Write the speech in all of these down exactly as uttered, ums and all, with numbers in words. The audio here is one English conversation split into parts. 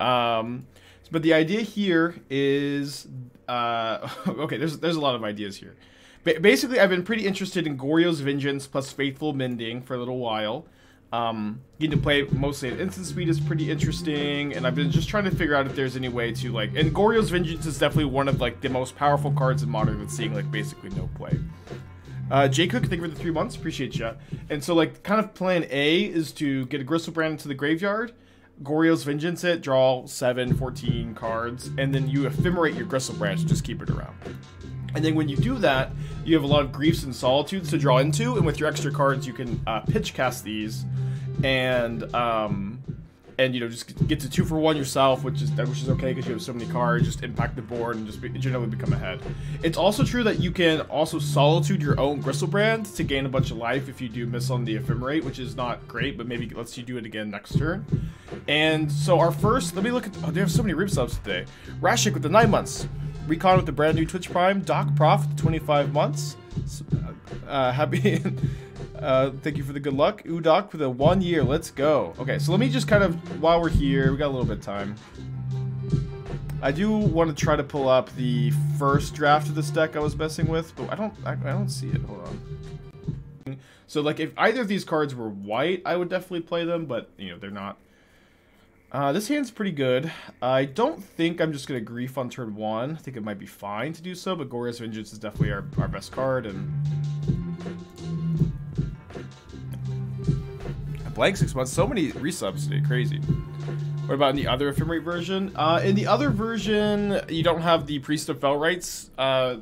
Um, but the idea here is, uh, okay, there's, there's a lot of ideas here. Ba basically, I've been pretty interested in Goryo's Vengeance plus Faithful Mending for a little while. Um, getting to play mostly at instant speed is pretty interesting, and I've been just trying to figure out if there's any way to, like, and Goryo's Vengeance is definitely one of, like, the most powerful cards in Modern that's seeing, like, basically no play. Uh, Jay Cook, thank you for the three months, appreciate ya. And so, like, kind of plan A is to get a Griselbrand into the graveyard, Goryo's Vengeance it, draw seven, fourteen cards, and then you ephemerate your Griselbrand, just keep it around. And then when you do that, you have a lot of Griefs and Solitudes to draw into, and with your extra cards, you can uh, pitch cast these, and um, and you know just get to two for one yourself, which is which is okay because you have so many cards. Just impact the board and just be, generally become ahead. It's also true that you can also Solitude your own Griselbrand to gain a bunch of life if you do miss on the Ephemerate, which is not great, but maybe lets you do it again next turn. And so our first, let me look at. Oh, they have so many rib subs today. Rashik with the nine months. Recon with the brand new Twitch Prime, Doc Prof, twenty-five months. Uh, happy, uh, thank you for the good luck. Udoc for the one year, let's go. Okay, so let me just kind of, while we're here, we got a little bit of time. I do want to try to pull up the first draft of this deck I was messing with, but I don't, I, I don't see it, hold on. So like, if either of these cards were white, I would definitely play them, but you know, they're not. Uh, this hand's pretty good. I don't think I'm just going to Grief on turn one. I think it might be fine to do so, but Goryo's Vengeance is definitely our, our best card. And a blank six months. So many resubs today. Crazy. What about in the other Ephemerate version? Uh, in the other version, you don't have the Priest of Fell Rites uh,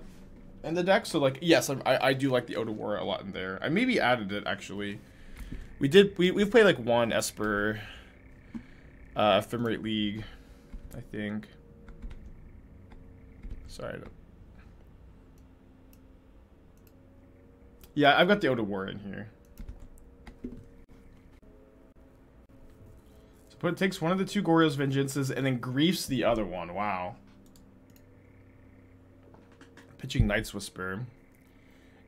in the deck. So, like, yes, I, I do like the Oda Wara a lot in there. I maybe added it, actually. We did. We, we've played, like, one Esper... Uh, Ephemerate League, I think. Sorry. I don't... Yeah, I've got the Oda Wara in here. So put takes one of the two Goryo's Vengeances and then Griefs the other one. Wow. Pitching Night's Whisper.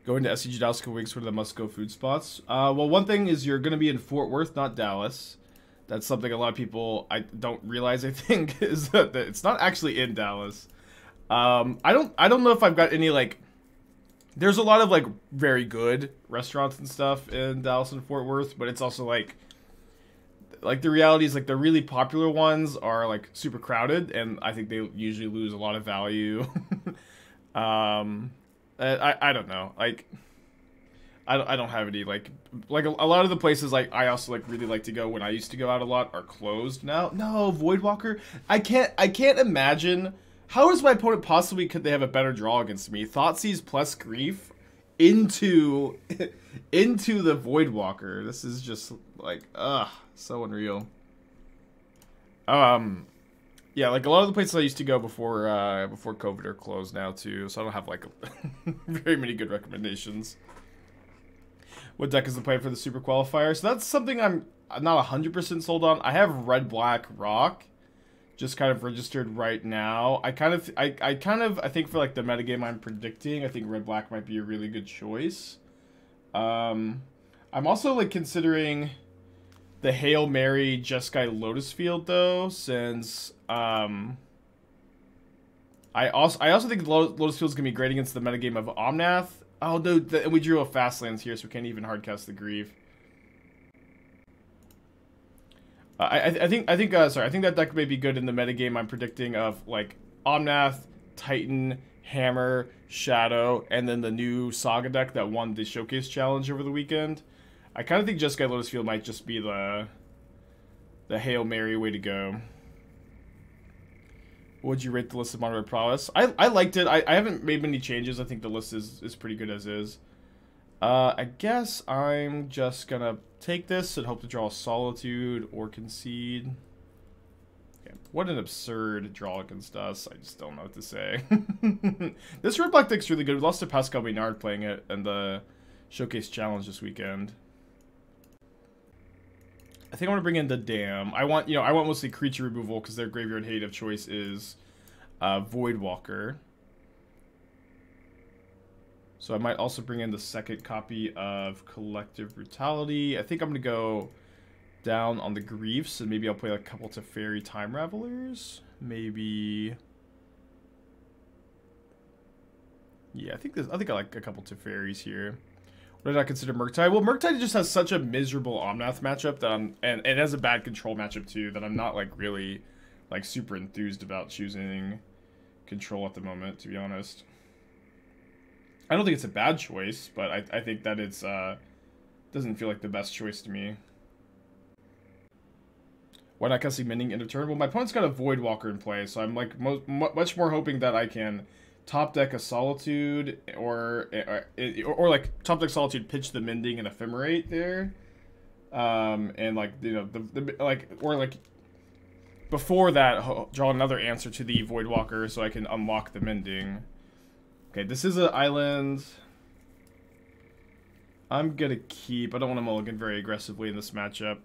Going to S C G Dallas Weeks for the must-go food spots. Uh, well, one thing is you're going to be in Fort Worth, not Dallas. That's something a lot of people I don't realize. I think is that it's not actually in Dallas. Um, I don't. I don't know if I've got any like. There's a lot of like very good restaurants and stuff in Dallas and Fort Worth, but it's also like. Like the reality is like the really popular ones are like super crowded, and I think they usually lose a lot of value. um, I I don't know like. I don't, I don't have any, like, like a, a lot of the places, like, I also, like, really like to go when I used to go out a lot are closed now. No, Voidwalker. I can't, I can't imagine. How is my opponent possibly, could they have a better draw against me? Thoughtseize plus Grief into, into the Voidwalker. This is just, like, ugh, so unreal. Um, yeah, like, a lot of the places I used to go before, uh, before COVID are closed now, too. So I don't have, like, a, very many good recommendations. What deck is the play for the Super Qualifier? So that's something I'm not one hundred percent sold on. I have Red Black Rock just kind of registered right now. I kind of, I, I kind of, I think for like the metagame I'm predicting, I think Red Black might be a really good choice. Um, I'm also like considering the Hail Mary Jeskai Lotus Field though, since, um... I also, I also think Lotus Field's gonna be great against the metagame of Omnath. Oh, dude, and we drew a Fastlands here, so we can't even hardcast the Grief. Uh, I, I think, I think, uh, sorry, I think that deck may be good in the metagame I'm predicting of, like, Omnath, Titan, Hammer, Shadow, and then the new Saga deck that won the Showcase Challenge over the weekend. I kind of think Jeskai Lotus Field might just be the, the Hail Mary way to go. Would you rate the list of Modern prowess? I, I liked it. I, I haven't made many changes. I think the list is, is pretty good as is. Uh, I guess I'm just going to take this and hope to draw Solitude or Concede. Okay. What an absurd draw against us. I just don't know what to say. This Red Black deck's really good. We lost to Pascal Maynard playing it in the Showcase Challenge this weekend. I think I want to bring in the Dam. I want, you know, I want mostly creature removal because their graveyard hate of choice is uh, Voidwalker. So I might also bring in the second copy of Collective Brutality. I think I'm going to go down on the Griefs, and maybe I'll play a couple Teferi Time Ravelers. Maybe. Yeah, I think there's, I think I like a couple Teferis here. What did I consider Murktide? Well, Murktide just has such a miserable Omnath matchup that I'm, and, and it has a bad control matchup too, that I'm not like really like super enthused about choosing control at the moment, to be honest. I don't think it's a bad choice, but I, I think that it's uh doesn't feel like the best choice to me. Why not casting Mending end of turn? Well, my opponent's got a Voidwalker in play, so I'm like mo much more hoping that I can top deck a Solitude, or or, or or like top deck Solitude, pitch the Mending and Ephemerate there, um, and like you know the, the like or like before that draw another answer to the Voidwalker so I can unlock the Mending. Okay, this is an island. I'm gonna keep. I don't want to mulligan very aggressively in this matchup.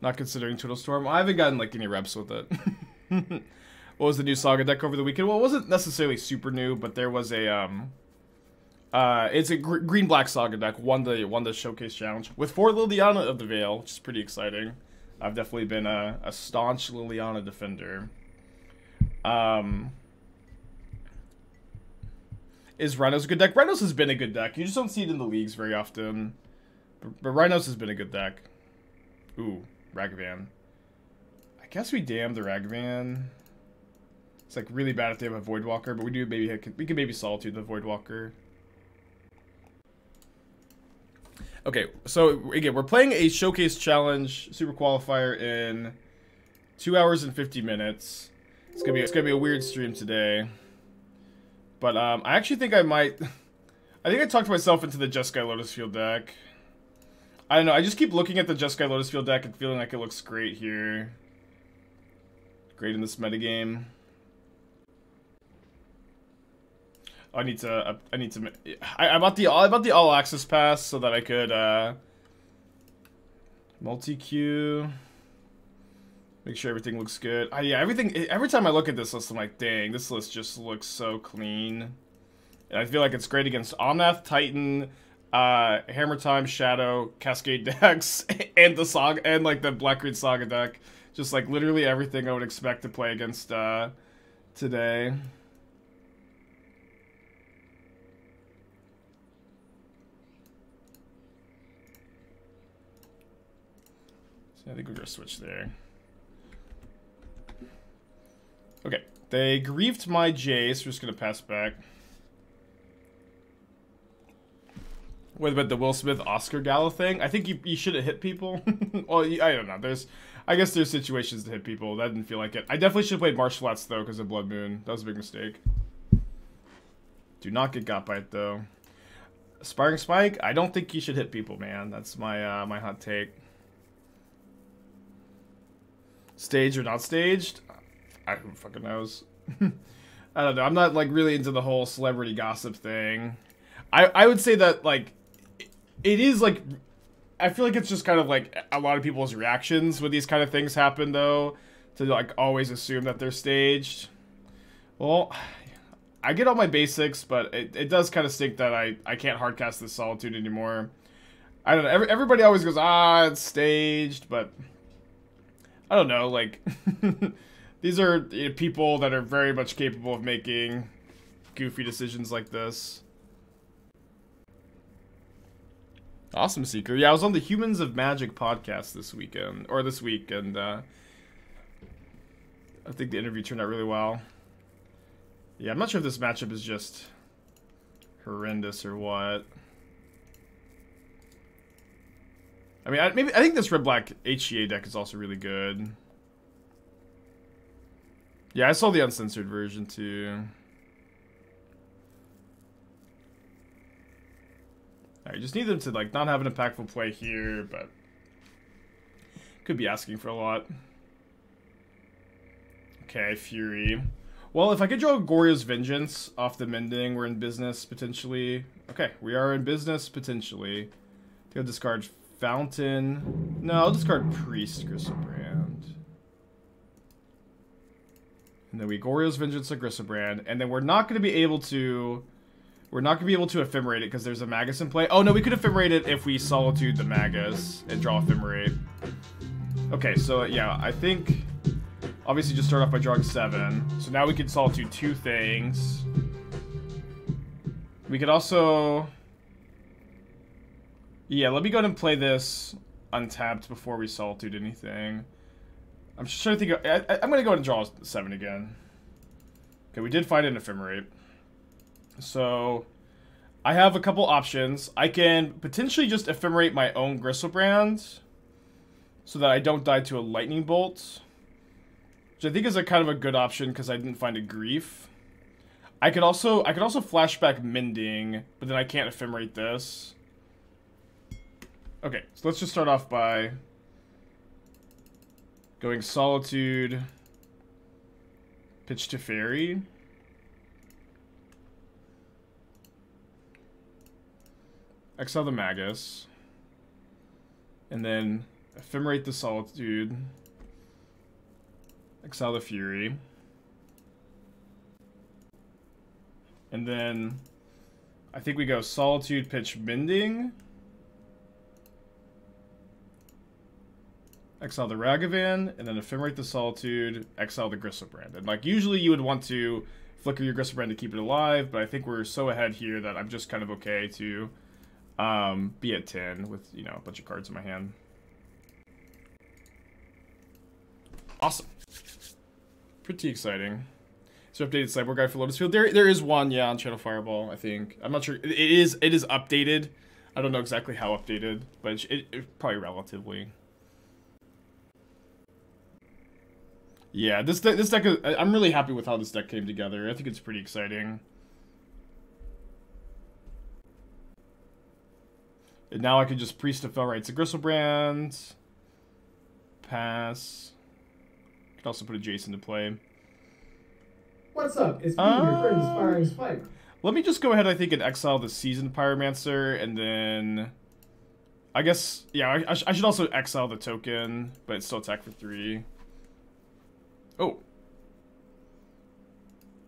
Not considering Turtle Storm. I haven't gotten like any reps with it. What was the new Saga deck over the weekend? Well, it wasn't necessarily super new, but there was a um, uh, it's a gr green black Saga deck. Won the won the Showcase Challenge with four Liliana of the Veil, which is pretty exciting. I've definitely been a, a staunch Liliana defender. Um, is Rhinos a good deck? Rhinos has been a good deck. You just don't see it in the leagues very often, but, but Rhinos has been a good deck. Ooh. Ragavan. I guess we damn the Ragavan. It's like really bad if they have a Voidwalker, but we do maybe we can maybe Solitude the Voidwalker. Okay, so again, we're playing a Showcase Challenge Super Qualifier in two hours and fifty minutes. It's gonna be it's gonna be a weird stream today, but um, I actually think I might. I think I talked myself into the Jeskai Lotus Field deck. I don't know, I just keep looking at the Jeskai Lotus Field deck and feeling like it looks great here. Great in this metagame. Oh, I need to, I need to, I, I bought the, I bought the All Access Pass so that I could, uh, multi-queue, make sure everything looks good. I, yeah, everything, every time I look at this list, I'm like, dang, this list just looks so clean. And I feel like it's great against Omnath, Titan, Uh, Hammer Time, Shadow, Cascade decks, and the Saga, and like the Black Green Saga deck. Just like literally everything I would expect to play against uh, today. So I think we're gonna switch there. Okay, they griefed my Jace. We're just gonna pass back. What about the Will Smith Oscar Gala thing? I think you, you shouldn't hit people. Well, I don't know. There's, I guess there's situations to hit people. That didn't feel like it. I definitely should have played martial arts though because of Blood Moon. That was a big mistake. Do not get got by it though. Aspiring Spike. I don't think you should hit people, man. That's my uh, my hot take. Staged or not staged? I who fucking knows. I don't know. I'm not like really into the whole celebrity gossip thing. I I would say that like. It is like, I feel like it's just kind of like a lot of people's reactions when these kind of things happen though, to like always assume that they're staged. Well, I get all my basics, but it, it does kind of stink that I, I can't hardcast this Solitude anymore. I don't know, every, everybody always goes, ah, it's staged, but I don't know, like, these are you know, people that are very much capable of making goofy decisions like this. Awesome Seeker. Yeah, I was on the Humans of Magic podcast this weekend, or this week, and uh, I think the interview turned out really well. Yeah, I'm not sure if this matchup is just horrendous or what. I mean, I, maybe I think this red-black H E A deck is also really good. Yeah, I saw the uncensored version too. I right, just need them to like not have an impactful play here, but could be asking for a lot. Okay, Fury. Well, if I could draw Goryo's Vengeance off the Mending, we're in business potentially. Okay, we are in business potentially. I think I'll discard Fountain. No, I'll discard Priest Griselbrand. And then we Goryo's Vengeance or Griselbrand, and then we're not going to be able to. We're not going to be able to ephemerate it because there's a Magus in play. Oh, no, we could ephemerate it if we Solitude the Magus and draw Ephemerate. Okay, so, yeah, I think... Obviously, just start off by drawing seven. So now we can Solitude two things. We could also... Yeah, let me go ahead and play this untapped before we Solitude anything. I'm just trying to think of... I, I, I'm going to go ahead and draw seven again. Okay, we did find an Ephemerate. So, I have a couple options. I can potentially just Ephemerate my own Griselbrand so that I don't die to a Lightning Bolt, which I think is a kind of a good option because I didn't find a Grief. I could also I could also flashback Mending, but then I can't Ephemerate this. Okay, so let's just start off by going Solitude, pitch Teferi. Exile the Magus. And then Ephemerate the Solitude. Exile the Fury. And then I think we go Solitude, pitch Mending. Exile the Ragavan, and then Ephemerate the Solitude, exile the Griselbrand. And like usually you would want to flicker your Griselbrand to keep it alive, but I think we're so ahead here that I'm just kind of okay to um, be at ten with, you know, a bunch of cards in my hand. Awesome. Pretty exciting. So updated sideboard guide for Lotus Field. There there is one, yeah, on Channel Fireball, I think. I'm not sure. It is it is updated. I don't know exactly how updated, but it, it, it probably relatively. Yeah, this this deck is, I'm really happy with how this deck came together. I think it's pretty exciting. And now I can just Priest of Fell Rites, a Griselbrand. Pass. Could also put a Jace into play. What's up? It's me, uh, your friend, Inspiring Spike. Let me just go ahead, I think, and exile the Seasoned Pyromancer, and then... I guess, yeah, I, I, sh I should also exile the token, but it's still attack for three. Oh.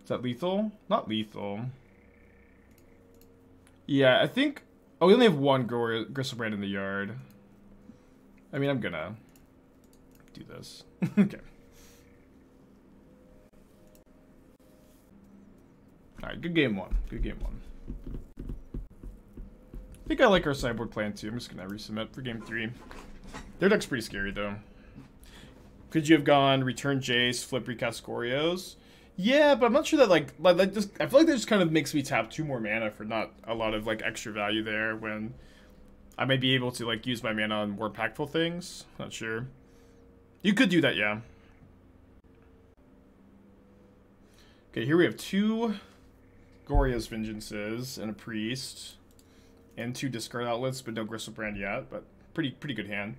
Is that lethal? Not lethal. Yeah, I think... Oh, we only have one Griselbrand in the yard. I mean, I'm gonna do this. Okay. Alright, good game one. Good game one. I think I like our sideboard plan too. I'm just gonna resubmit for game three. Their deck's pretty scary though. Could you have gone return Jace, flip recast Goryo's? Yeah, but I'm not sure that like, like, like just, I feel like that just kind of makes me tap two more mana for not a lot of like extra value there when I may be able to like use my mana on more impactful things. Not sure. You could do that, yeah. Okay, here we have two Goryo's Vengeances and a Priest and two discard outlets, but no Griselbrand yet, but pretty pretty good hand.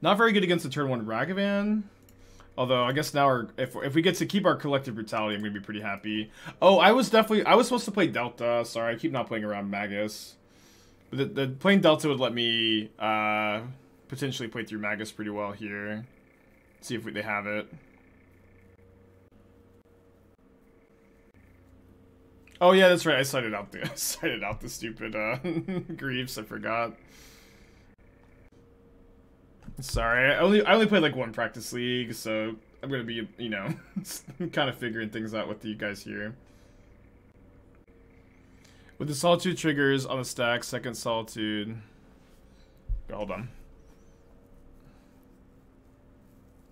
Not very good against the turn one Ragavan. Although, I guess now our, if, if we get to keep our Collective Brutality, I'm going to be pretty happy. Oh, I was definitely... I was supposed to play Delta. Sorry, I keep not playing around Magus. But the, the playing Delta would let me uh, potentially play through Magus pretty well here. See if we, they have it. Oh, yeah, that's right. I cited out the, I cited out the stupid uh, Griefs. I forgot. Sorry, I only I only played like one practice league, so I'm gonna be, you know, kind of figuring things out with you guys here. With the Solitude triggers on the stack, second Solitude. Hold on.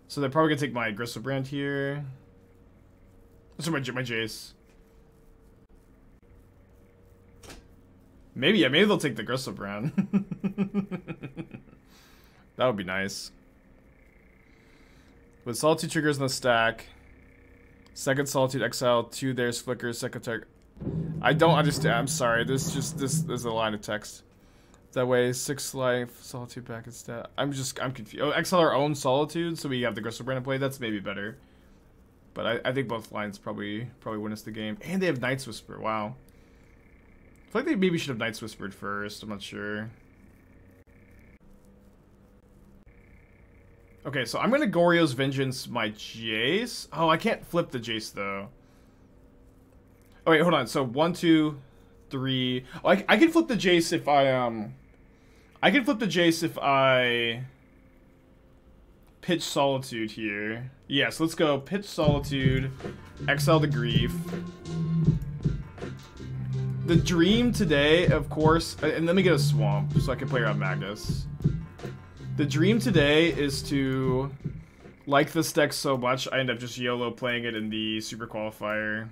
So they're probably gonna take my Griselbrand here. So my my Jace. Maybe yeah, maybe they'll take the Griselbrand. That would be nice. With Solitude triggers in the stack, second Solitude exile, two theirs flickers, second target. I don't understand. I'm sorry. This just this there's a line of text. That way, six life, Solitude back instead. I'm just I'm confused. Oh, exile our own Solitude, so we have the Griselbrand in play. That's maybe better. But I, I think both lines probably probably win us the game. And they have Night's Whisper. Wow. I feel like they maybe should have Night's Whispered first. I'm not sure. Okay, so I'm gonna Goryo's Vengeance my Jace. Oh, I can't flip the Jace though. Oh wait, hold on. So one, two, three. Oh, I, I can flip the Jace if I um. I can flip the Jace if I pitch Solitude here. Yes, yeah, so let's go pitch Solitude, exile the Grief. The dream today, of course, and let me get a swamp so I can play around Magus. The dream today is to like this deck so much I end up just YOLO playing it in the Super Qualifier.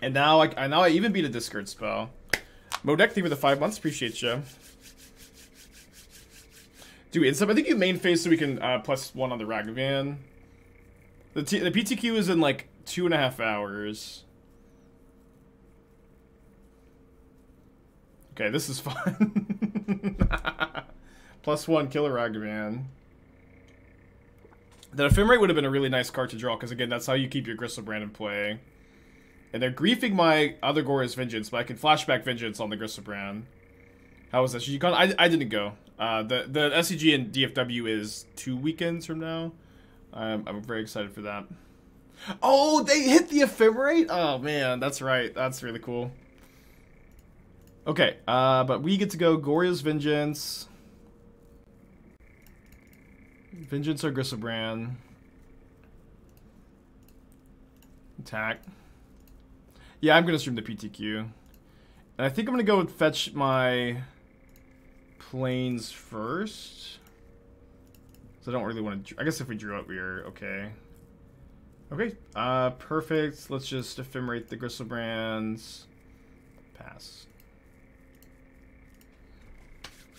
And now I, I now I even beat a discard spell. Modek, thank you for the five months. Appreciate you. Dude, Insub, I think you main phase so we can uh, plus one on the Ragavan. The, T the P T Q is in like two and a half hours. Okay, this is fun. Plus one, kill a Ragavan. That Ephemerate would have been a really nice card to draw, because again, that's how you keep your Griselbrand in play. And they're griefing my other Goryo's Vengeance, but I can flashback Vengeance on the Griselbrand. How was that? Should you con I, I didn't go. Uh, the, the S C G and D F W is two weekends from now. Um, I'm very excited for that. Oh, they hit the Ephemerate? Oh, man, that's right. That's really cool. Okay, uh, but we get to go Goryo's Vengeance. Vengeance or Griselbrand. Attack. Yeah, I'm going to stream the P T Q. And I think I'm going to go and fetch my planes first. So I don't really want to... I guess if we drew up, we are okay. Okay, uh, perfect. Let's just Ephemerate the Griselbrands. Pass.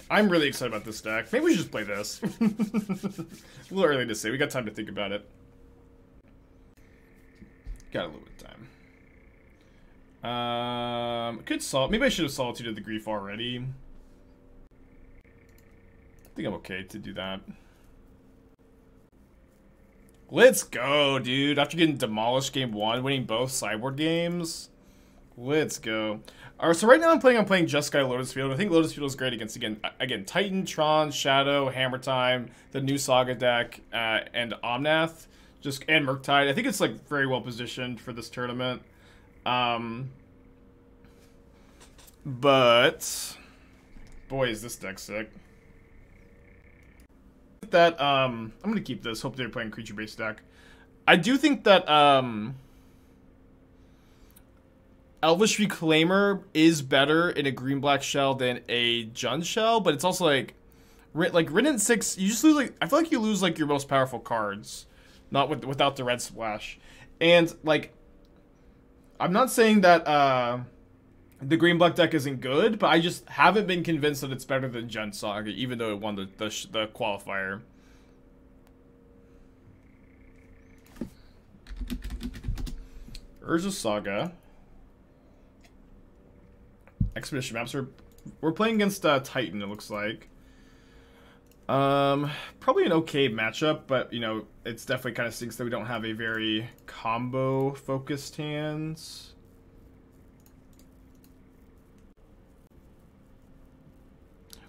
I'm really excited about this deck. Maybe we should just play this. A little early to say. We got time to think about it. Got a little bit of time. Um, could sol- Maybe I should have Solitude the Grief already. I think I'm okay to do that. Let's go, dude. After getting demolished game one, winning both sideboard games. Let's go. All right, so right now I'm playing. I'm playing Jeskai Lotus Field. I think Lotus Field is great against again, again Titan, Tron, Shadow, Hammer Time, the new Saga deck, uh, and Omnath, just and Murktide. I think it's like very well positioned for this tournament. Um, but boy, is this deck sick. That um, I'm gonna keep this. Hopefully, they're playing creature-based deck. I do think that um. Elvish Reclaimer is better in a green-black shell than a Jund shell, but it's also like, like Renin six. You just lose like I feel like you lose like your most powerful cards, not with without the red splash, and like, I'm not saying that uh, the green-black deck isn't good, but I just haven't been convinced that it's better than Jund Saga, even though it won the the, the qualifier. Urza Saga. Expedition maps. We're, we're playing against uh, Titan, it looks like. Um, probably an okay matchup, but, you know, it's definitely kind of stinks that we don't have a very combo-focused hands.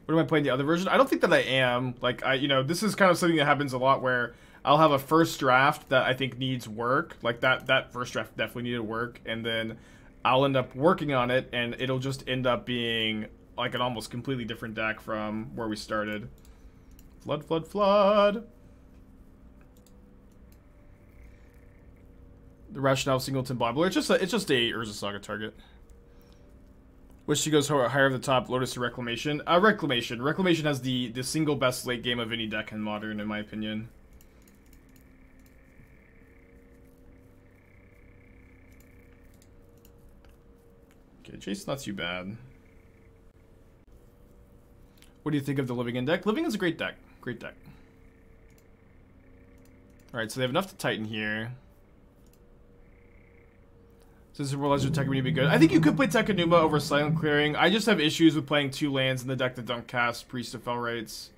What am I playing the other version? I don't think that I am. Like, I, you know, this is kind of something that happens a lot where I'll have a first draft that I think needs work. Like, that, that first draft definitely needed work, and then I'll end up working on it, and it'll just end up being like an almost completely different deck from where we started. Flood, flood, flood. The rationale of Singleton Bobbler. It's just a, it's just a Urza Saga target. Wish she goes higher up the top. Lotus to Reclamation. Uh, Reclamation. Reclamation has the the single best late game of any deck in Modern, in my opinion. Okay, Jace, not too bad. What do you think of the Living In deck? Living is a great deck. Great deck. Alright, so they have enough to Titan here. Since the World Legend Tekkenuma would be good. I think you could play Tekkenuma over Silent Clearing. I just have issues with playing two lands in the deck that don't cast Priest of Fell Rites.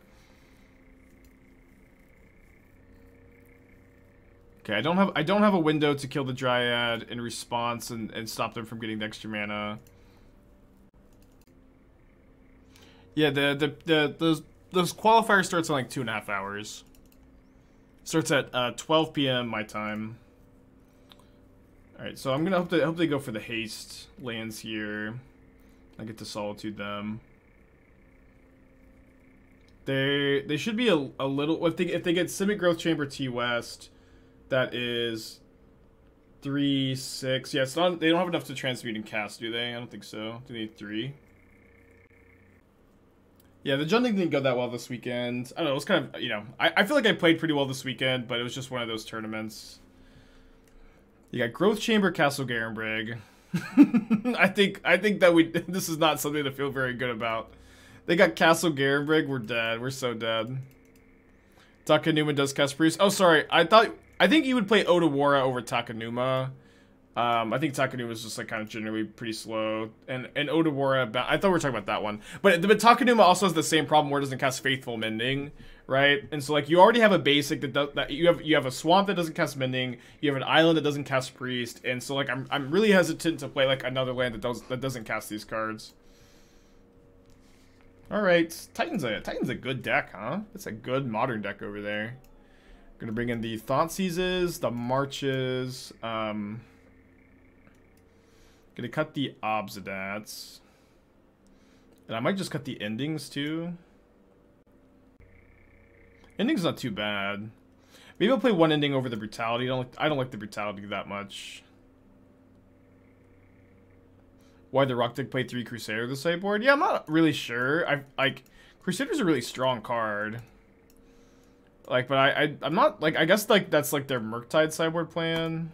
Okay, I don't have I don't have a window to kill the Dryad in response and, and stop them from getting the extra mana. Yeah, the the the, the the qualifier starts in like two and a half hours. Starts at uh, twelve p m my time. All right, so I'm gonna hope, that, hope they go for the haste lands here. I get to Solitude them. They they should be a, a little. If they if they get Simic Growth Chamber T West, that is three six. Yeah, it's not. They don't have enough to transmute and cast, do they? I don't think so. Do they need three? Yeah, the jungling didn't go that well this weekend. I don't know, it was kind of, you know, I, I feel like I played pretty well this weekend, but it was just one of those tournaments. You got Growth Chamber, Castle Garenbrig. I think I think that we this is not something to feel very good about. They got Castle Garenbrig, we're dead. We're so dead. Takanuma does cast Priest. Oh, sorry. I thought I think you would play Oda Wara over Takanuma. Um, I think Takanuma was just like kind of generally pretty slow, and and Oda Wara. I thought we were talking about that one, but but Takanuma also has the same problem where it doesn't cast Faithful Mending, right? And so like you already have a basic that does, that you have you have a swamp that doesn't cast Mending, you have an island that doesn't cast Priest, and so like I'm I'm really hesitant to play like another land that does that doesn't cast these cards. All right, Titan's a Titan's a good deck, huh? It's a good modern deck over there. I'm gonna bring in the Thoughtseizes, the Marches. Um, Gonna cut the Obsidats. And I might just cut the Endings too. Ending's not too bad. Maybe I'll play one Ending over the Brutality. I don't like, I don't like the Brutality that much. Why the Rock Dick played three Crusader this sideboard? Yeah, I'm not really sure. I like Crusader's a really strong card. Like, but I, I I'm not like I guess like that's like their Murktide sideboard plan.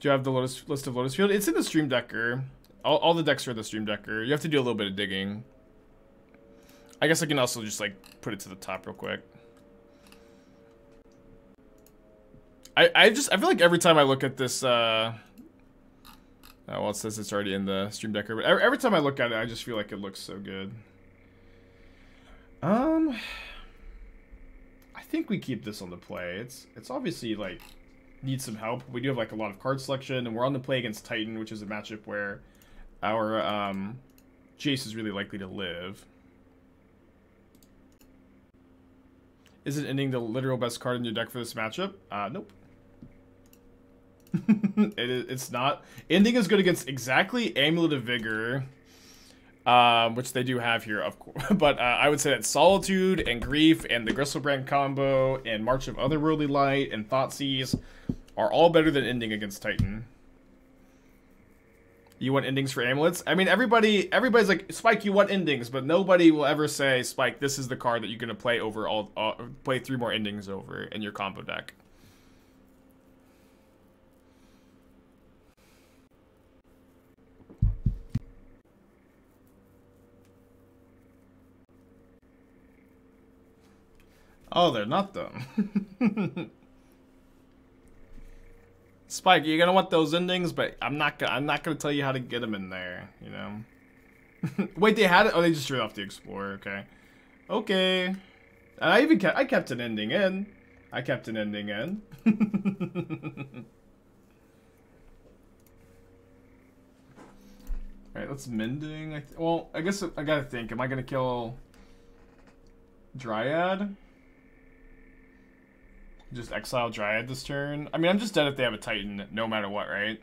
Do you have the Lotus, list of Lotus Field? It's in the Stream Decker. All, all the decks are in the Stream Decker. You have to do a little bit of digging. I guess I can also just like put it to the top real quick. I I just I feel like every time I look at this, uh, oh, well, it says it's already in the Stream Decker, but every, every time I look at it, I just feel like it looks so good. Um, I think we keep this on the play. It's it's obviously like. Need some help. We do have like a lot of card selection, and we're on the play against Titan, which is a matchup where our um, Jace is really likely to live. Is it Ending the literal best card in your deck for this matchup? Uh, nope. it, it's not. Ending is good against exactly Amulet of Vigor, uh, which they do have here, of course. But uh, I would say that Solitude and Grief and the Griselbrand combo and March of Otherworldly Light and Thoughtseize are all better than Ending against Titan. You want Endings for Amulets? I mean, everybody, everybody's like, Spike, you want Endings, but nobody will ever say, Spike, this is the card that you're gonna play over all, all play three more Endings over in your combo deck. Oh, they're not dumb. Spike, you're gonna want those Endings, but I'm not gonna I'm not gonna tell you how to get them in there, you know. Wait, they had it. Oh, they just threw off the Explorer. Okay, okay. And I even kept I kept an ending in. I kept an ending in. All right, let's mending. I th well, I guess I gotta think. Am I gonna kill Dryad? Just exile Dryad this turn. I mean, I'm just dead if they have a Titan, no matter what, right?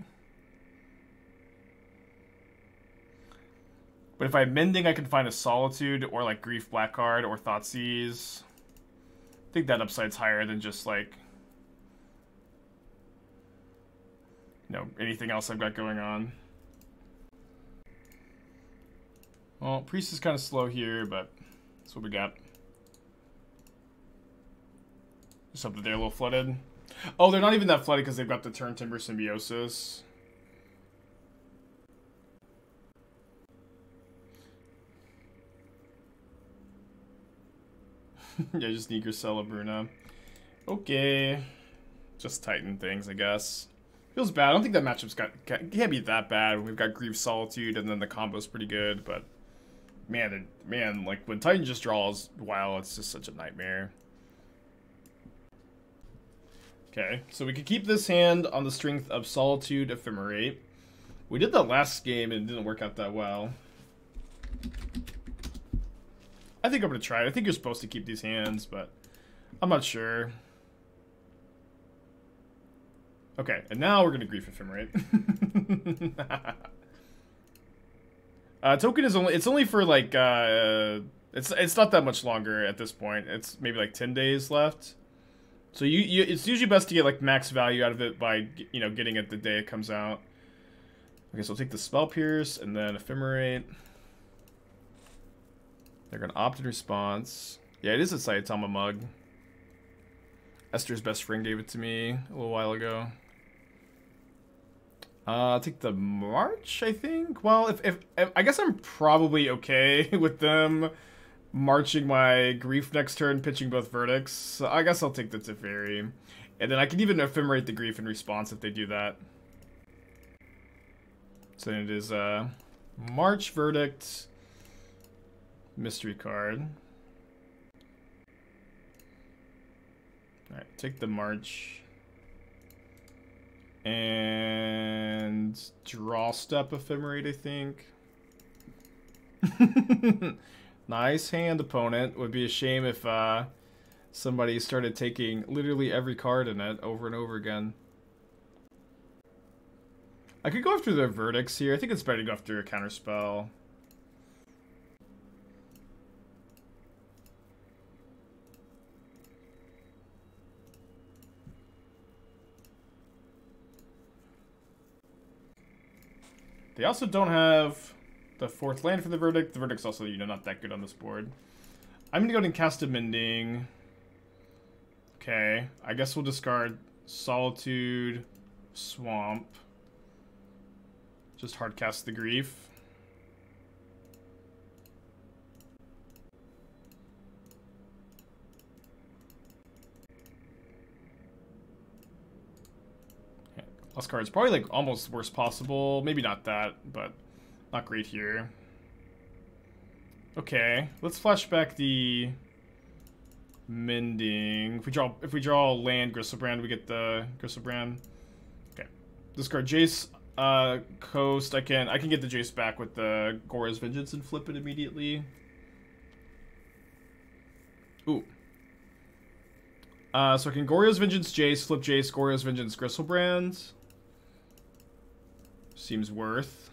But if I have Mending, I can find a Solitude or like Grief Blackguard or Thoughtseize. I think that upside's higher than just like, you know, anything else I've got going on. Well, Priest is kind of slow here, but that's what we got. Hope that they're a little flooded. Oh, they're not even that flooded because they've got the Turn Timber Symbiosis. Yeah, just need Grisella Bruna. Okay. Just Titan things, I guess. Feels bad. I don't think that matchup's got can't be that bad. We've got Grief, Solitude, and then the combo's pretty good, but man, man, like when Titan just draws, wow, it's just such a nightmare. Okay, so we could keep this hand on the strength of Solitude, Ephemerate. We did that last game and it didn't work out that well. I think I'm going to try it. I think you're supposed to keep these hands, but I'm not sure. Okay, and now we're going to Grief Ephemerate. uh, token is only, it's only for like, uh, it's it's not that much longer at this point. It's maybe like ten days left. So you, you it's usually best to get like max value out of it by, you know, getting it the day it comes out. Okay, so I'll take the Spell Pierce and then Ephemerate. They're going to opt in response. Yeah, it is a Saitama mug. Esther's best friend gave it to me a little while ago. Uh, I'll take the March, I think. Well, if, if, if I guess I'm probably okay with them marching my Grief next turn, pitching both verdicts. So I guess I'll take the Teferi. And then I can even Ephemerate the Grief in response if they do that. So it is uh, March, Verdict, Mystery Card. All right, take the March and draw step Ephemerate, I think. Nice hand, opponent. Would be a shame if uh, somebody started taking literally every card in it over and over again. I could go after their verdicts here. I think it's better to go after a counterspell. They also don't have the fourth land for the verdict. The verdict's also, you know, not that good on this board. I'm going to go ahead and cast a Mending. Okay. I guess we'll discard Solitude, Swamp. Just hard cast the Grief. Last card's probably like almost worst possible. Maybe not that, but not great here. Okay, let's flash back the Mending. If we draw if we draw land Griselbrand, we get the Griselbrand. Okay. Discard Jace uh Coast. I can I can get the Jace back with the Goryo's Vengeance and flip it immediately. Ooh. Uh so I can Goryo's Vengeance, Jace, flip Jace, Goryo's Vengeance, Griselbrand. Seems worth.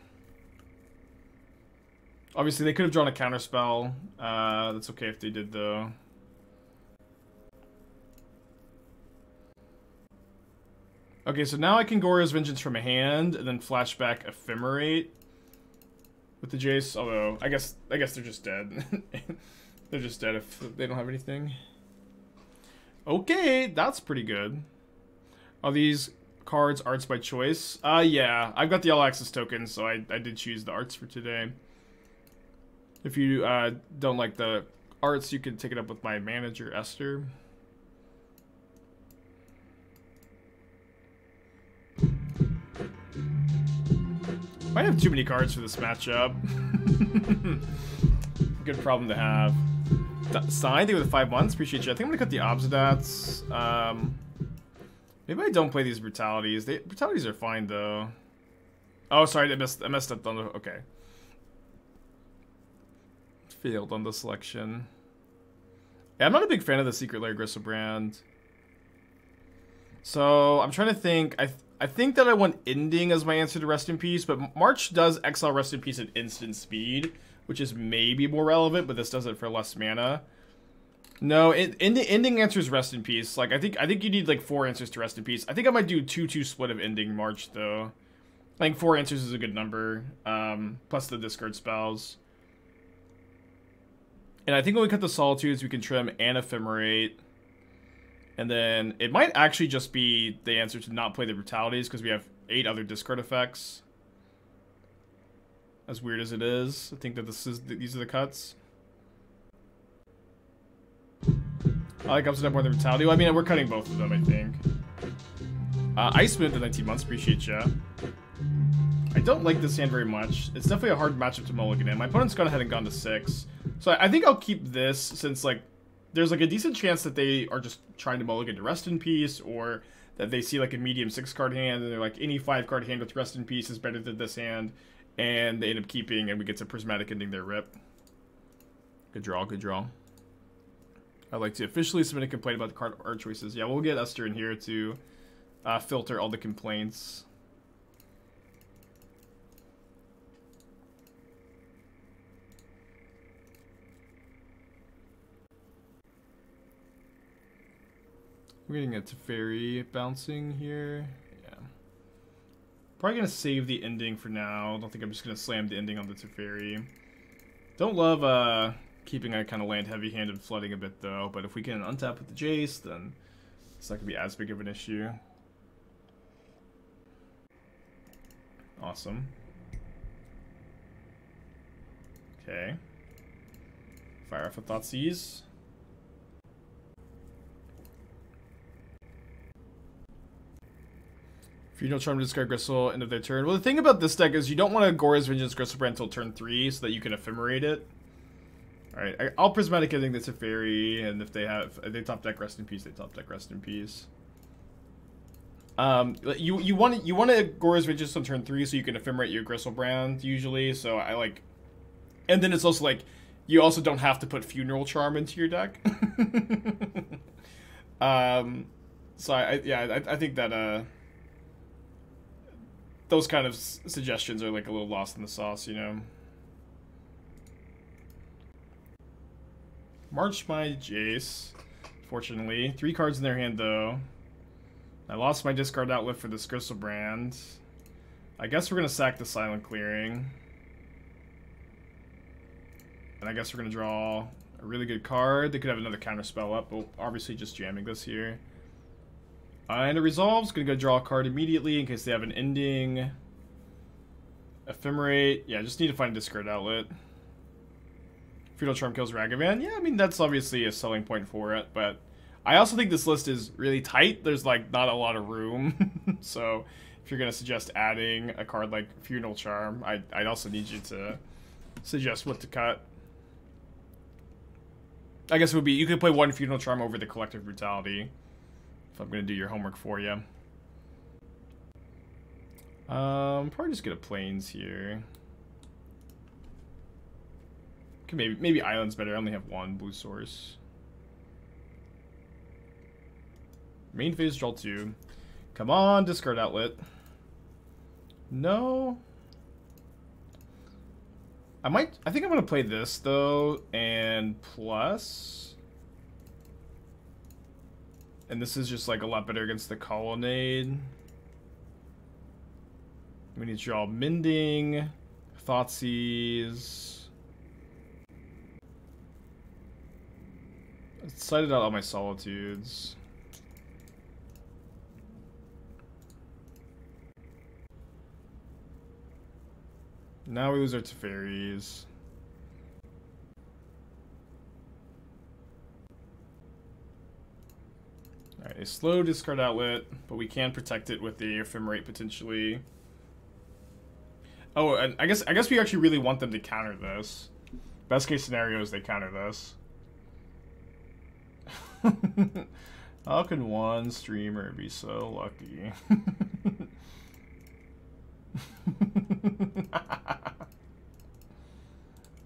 Obviously, they could have drawn a counterspell. Uh, that's okay if they did, though. Okay, so now I can Goryo's Vengeance from a hand, and then flashback Ephemerate with the Jace. Although I guess I guess they're just dead. They're just dead if they don't have anything. Okay, that's pretty good. Are these cards arts by choice? Uh, yeah, I've got the all access token, so I, I did choose the arts for today. If you uh, don't like the arts, you can take it up with my manager, Esther. Might have too many cards for this matchup. Good problem to have. Signed, I think, with five months. Appreciate you. I think I'm gonna cut the Obsidats. Um... Maybe I don't play these brutalities. They brutalities are fine though. Oh, sorry, I messed I messed up on the okay. Failed on the selection. Yeah, I'm not a big fan of the Secret Lair Griselbrand. So I'm trying to think. I th I think that I want Ending as my answer to Rest in Peace, but March does exile Rest in Peace at instant speed, which is maybe more relevant, but this does it for less mana. No, it, end, ending answers Rest in Peace. Like I think, I think you need like four answers to Rest in Peace. I think I might do two two split of Ending March though. I think four answers is a good number. Um, plus the discard spells. And I think when we cut the Solitudes, we can trim and Ephemerate. And then it might actually just be the answer to not play the brutalities because we have eight other discard effects. As weird as it is, I think that this is these are the cuts. I like upset up more than brutality. Well, I mean, we're cutting both of them, I think. Uh, Ice Moon to nineteen months. Appreciate ya. I don't like this hand very much. It's definitely a hard matchup to mulligan in. My opponent's gone ahead and gone to six. So I think I'll keep this since, like, there's, like, a decent chance that they are just trying to mulligan to Rest in Peace or that they see, like, a medium six-card hand and they're like, any five-card hand with Rest in Peace is better than this hand. And they end up keeping and we get to Prismatic Ending their rip. Good draw, good draw. I'd like to officially submit a complaint about the card art choices. Yeah, we'll get Esther in here to uh, filter all the complaints. We're getting a Teferi bouncing here. Yeah. Probably going to save the ending for now. I don't think I'm just going to slam the ending on the Teferi. Don't love uh, keeping a kind of land heavy-handed flooding a bit, though. But if we can untap with the Jace, then it's not going to be as big of an issue. Awesome. Okay. Fire off a Thoughtseize. Funeral Charm to discard Gristle, end of their turn. Well, the thing about this deck is you don't want to Goryo's Vengeance Griselbrand until turn three so that you can Ephemerate it. Alright, I'll Prismatic Ending the Teferi, and if they have, if they top deck Rest in Peace, they top deck Rest in Peace. Um, you, you want you want to Goryo's Vengeance on turn three so you can Ephemerate your Griselbrand, usually, so I like... And then it's also like, you also don't have to put Funeral Charm into your deck. um, so I, yeah, I, I think that, uh... those kind of suggestions are like a little lost in the sauce, you know. March my Jace, fortunately. Three cards in their hand, though. I lost my discard outlet for this Griselbrand. I guess we're going to sack the Silent Clearing. And I guess we're going to draw a really good card. They could have another counterspell up, but obviously just jamming this here. Uh, and it resolves. Gonna go draw a card immediately in case they have an ending. Ephemerate. Yeah, just need to find a discard outlet. Feudal Charm kills Ragavan. Yeah, I mean, that's obviously a selling point for it, but I also think this list is really tight. There's, like, not a lot of room. So if you're gonna suggest adding a card like Funeral Charm, I, I'd also need you to suggest what to cut. I guess it would be, you could play one Funeral Charm over the Collective Brutality. If I'm going to do your homework for you. Um, probably just get a plains here. Okay, maybe, maybe island's better. I only have one blue source. Main phase, draw two. Come on, discard outlet. No. I might, I think I'm going to play this though, and plus... And this is just like a lot better against the Colonnade. We need to draw Mending, Thoughtseize. I cited out all my Solitudes. Now we lose our Teferis. Alright, a slow discard outlet, but we can protect it with the Ephemerate potentially. Oh, and I guess I guess we actually really want them to counter this. Best case scenario is they counter this. How can one streamer be so lucky?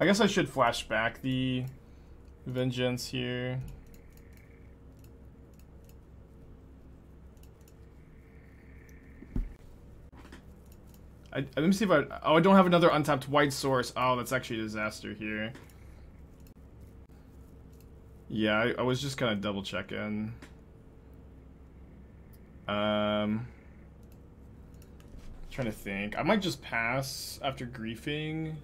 I guess I should flash back the Vengeance here. I, let me see if I... Oh, I don't have another untapped white source. Oh, that's actually a disaster here. Yeah, I, I was just kind of double checking. Um, trying to think. I might just pass after griefing.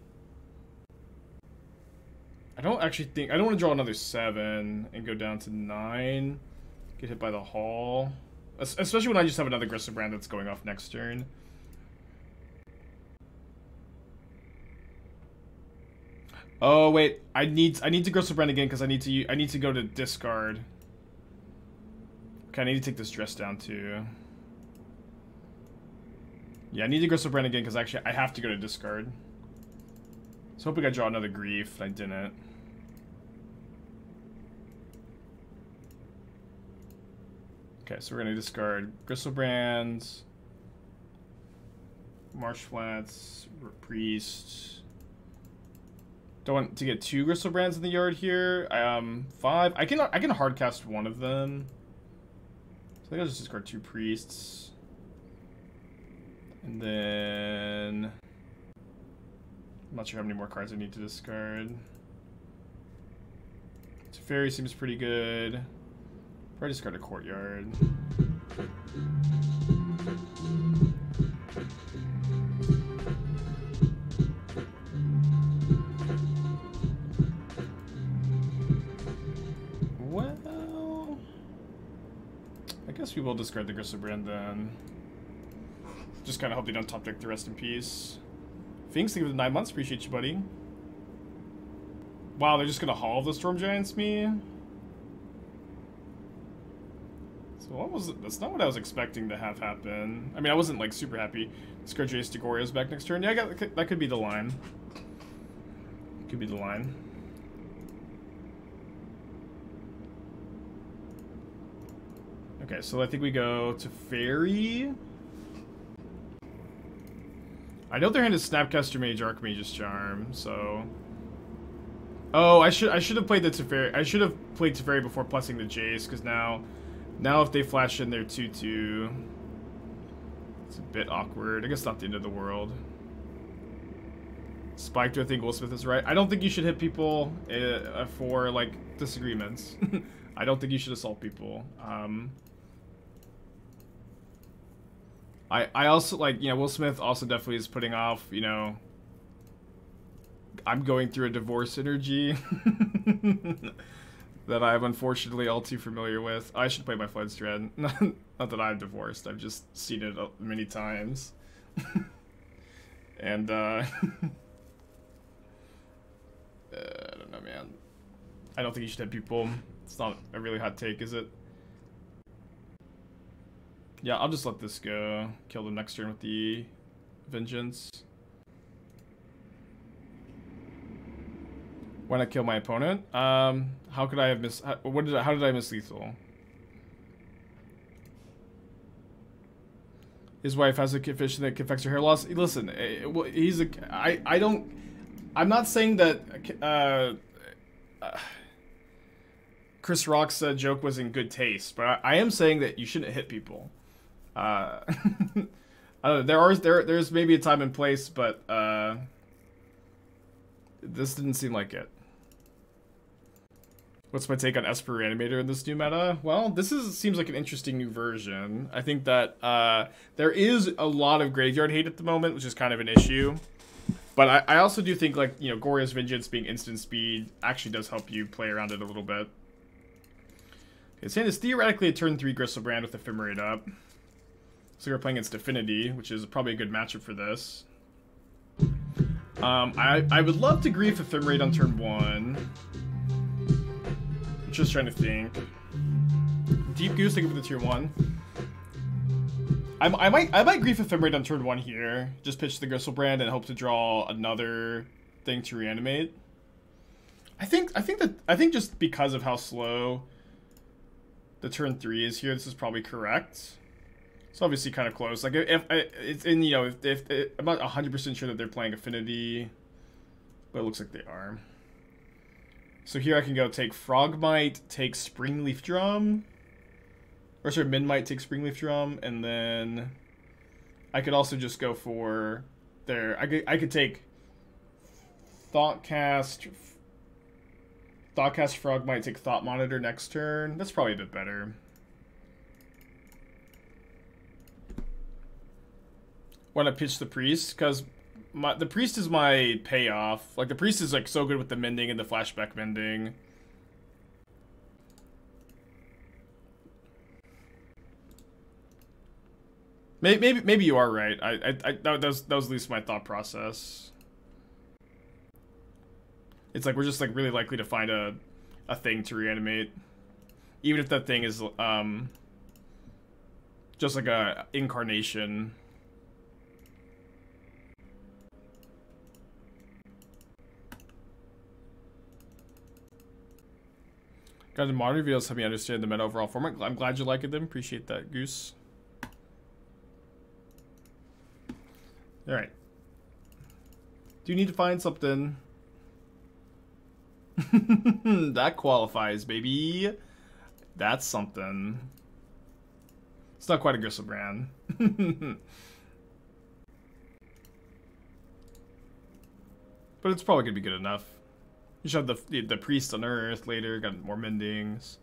I don't actually think... I don't want to draw another seven and go down to nine. Get hit by the Hall. Especially when I just have another Griselbrand that's going off next turn. Oh wait, I need I need to Griselbrand again because I need to I need to go to discard. Okay, I need to take this dress down too. Yeah, I need to Griselbrand again because actually I have to go to discard. I was hoping I draw another grief, and I didn't. Okay, so we're gonna discard Griselbrand, Marshflats, Priest. Don't want to get two Griselbrands in the yard here. Um, five. I can I can hard cast one of them. So I think I'll just discard two priests, and then I'm not sure how many more cards I need to discard. Teferi seems pretty good. Probably discard a courtyard. Well, I guess we will discard the Griselbrand then. Just kind of hope they don't top deck the rest in peace. Finks, thank you for the nine months. Appreciate you, buddy. Wow, they're just gonna haul the Storm Giants me? So what was it? That's not what I was expecting to have happen. I mean, I wasn't like super happy. Let's go Jace to Goryo's back next turn. Yeah, I got, that could be the line. Could be the line. Okay, so I think we go to Fairy. I know their hand is Snapcaster Mage, Archmage's Charm, so... Oh, I should I should have played the Teferi. I should have played Teferi before blessing the Jace, because now, now if they flash in their two two, it's a bit awkward. I guess not the end of the world. Spiked, I think Will Smith is right. I don't think you should hit people uh, for like disagreements. I don't think you should assault people. Um, I I also like you know Will Smith also definitely is putting off you know. I'm going through a divorce energy that I'm unfortunately all too familiar with. I should play my Flood's Dread. Not, not that I'm divorced. I've just seen it many times. and, uh, uh... I don't know, man. I don't think you should hit people. It's not a really hot take, is it? Yeah, I'll just let this go. Kill them next turn with the Vengeance. When I kill my opponent, um, how could I have missed? How, what did I, how did I miss lethal? His wife has a condition that affects her hair loss. Listen, it, well, he's a. I I don't. I'm not saying that. Uh, uh, Chris Rock's uh, joke was in good taste, but I, I am saying that you shouldn't hit people. Uh, I don't know. There are there there's maybe a time and place, but uh, this didn't seem like it. What's my take on Esper Reanimator in this new meta? Well, this is seems like an interesting new version. I think that uh, there is a lot of graveyard hate at the moment, which is kind of an issue. But I, I also do think, like, you know, Goryo's Vengeance being instant speed actually does help you play around it a little bit. Okay, Sand is theoretically a turn three Griselbrand with Ephemerate up. So we're playing against Affinity, which is probably a good matchup for this. Um, I, I would love to Grief Ephemerate on turn one. I'm just trying to think. Deep Goose, thank you for the tier one. I, I might I might Grief Ephemerate on turn one here. Just pitch the Griselbrand and hope to draw another thing to reanimate. I think I think that I think just because of how slow the turn three is here, this is probably correct. It's obviously kind of close. Like, if I, it's in, you know, if, if, if I'm not one hundred percent sure that they're playing Affinity, but it looks like they are. So here I can go take Frogmite, take Springleaf Drum, or sorry, Minmite, take Springleaf Drum, and then I could also just go for their. I could I could take Thoughtcast, Thoughtcast Frogmite, take Thought Monitor next turn. That's probably a bit better. Want to pitch the priest because my the priest is my payoff. Like the priest is like so good with the mending and the flashback mending. Maybe maybe, maybe you are right. I I, I that was that was at least my thought process. It's like we're just like really likely to find a a thing to reanimate, even if that thing is um just like a incarnation. Guys, the modern reveals help me understand the meta overall format. I'm glad you liked them. Appreciate that, Goose. Alright. Do you need to find something? That qualifies, baby. That's something. It's not quite a Griselbrand. But it's probably going to be good enough. You should have the, the Priest on Earth later, got more mendings.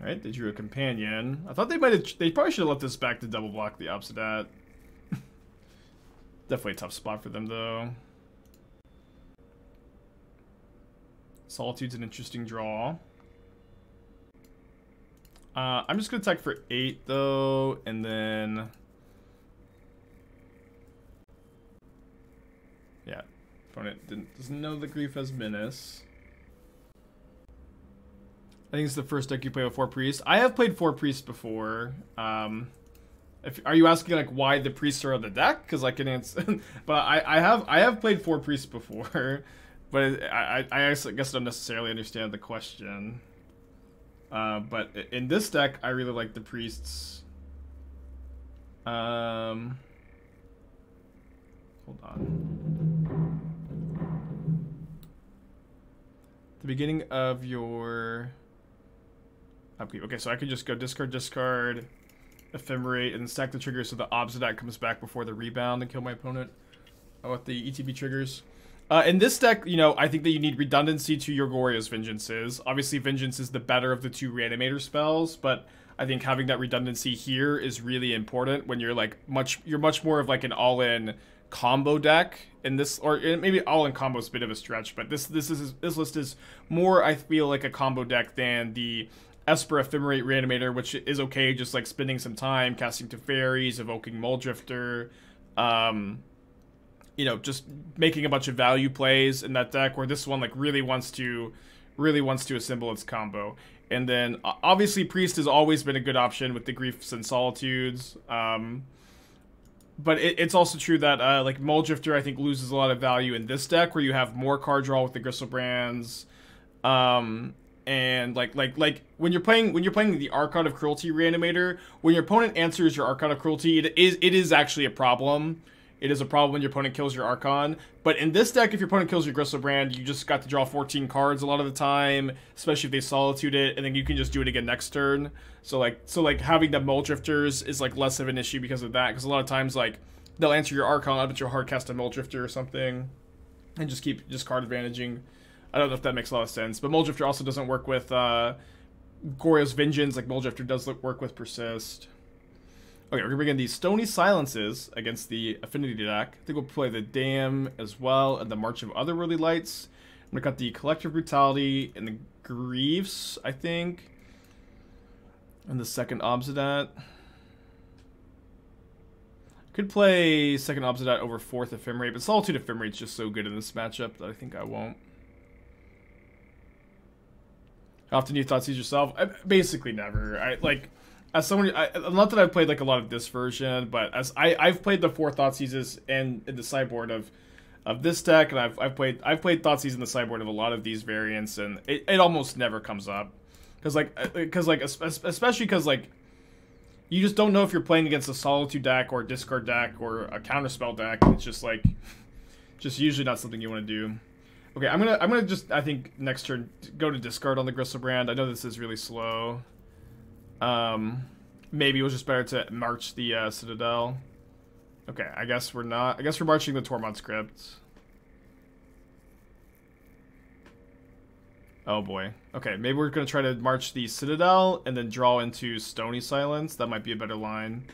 Alright, they drew a companion. I thought they might have. They probably should have left this back to double block the Obsidat. Definitely a tough spot for them, though. Solitude's an interesting draw. Uh, I'm just going to attack for eight, though, and then... Yeah. Opponent didn't, doesn't know that Grief has Menace. I think it's the first deck you play with four priests. I have played four priests before. Um, if, are you asking like why the priests are on the deck? Because I can answer. But I, I have I have played four priests before, but I I, I guess I don't necessarily understand the question. Uh, but in this deck, I really like the priests. Um, hold on. The beginning of your upkeep. Okay, so I could just go discard, discard, ephemerate, and stack the trigger so the Obsidat comes back before the rebound and kill my opponent with the E T B triggers. Uh, in this deck, you know, I think that you need redundancy to your Goryo's Vengeances. Obviously, Vengeance is the better of the two reanimator spells, but I think having that redundancy here is really important when you're like much, you're much more of like an all-in combo deck in this, or maybe all in combo is a bit of a stretch, but this this is this list is more, I feel, like a combo deck than the Esper Ephemerate Reanimator, which is okay, just like spending some time casting Teferis, evoking Muldrifter, um, you know, just making a bunch of value plays in that deck. Where this one like really wants to, really wants to assemble its combo. And then obviously Priest has always been a good option with the Griefs and Solitudes. Um, but it, it's also true that uh, like Muldrifter, I think, loses a lot of value in this deck where you have more card draw with the Griselbrands. Um, And like like like when you're playing when you're playing the Archon of Cruelty Reanimator, when your opponent answers your Archon of Cruelty, it is it is actually a problem. It is a problem when your opponent kills your Archon. But in this deck, if your opponent kills your Griselbrand, you just got to draw fourteen cards a lot of the time, especially if they Solitude it, and then you can just do it again next turn. So like so like having the Muldrifters is like less of an issue because of that, because a lot of times like they'll answer your Archon, but you'll hard cast a Muldrifter or something, and just keep just card advantaging. I don't know if that makes a lot of sense, but Muldrifter also doesn't work with uh, Goryo's Vengeance, like Muldrifter does work with Persist. Okay, we're going to bring in the Stony Silences against the Affinity deck. I think we'll play the Dam as well, and the March of Otherworldly Lights. I'm going to cut the Collective Brutality and the Griefs, I think. And the second Obsidat. Could play second Obsidat over fourth Ephemerate, but Solitude Ephemerate's just so good in this matchup that I think I won't. How often do you Thoughtseize yourself? I, basically never. I like, as someone, I, not that I've played like a lot of this version, but as I I've played the four Thoughtseizes and in, in the sideboard of, of this deck, and I've I've played I've played Thoughtseize in the sideboard of a lot of these variants, and it, it almost never comes up, because like because like especially because like, you just don't know if you're playing against a Solitude deck or a discard deck or a counterspell deck. It's just like, just usually not something you want to do. Okay, I'm gonna I'm gonna just I think next turn go to discard on the Griselbrand. I know this is really slow. Um, maybe it was just better to march the uh, Citadel. Okay, I guess we're not. I guess we're marching the Tormod Script. Oh boy. Okay, maybe we're gonna try to march the Citadel and then draw into Stony Silence. That might be a better line.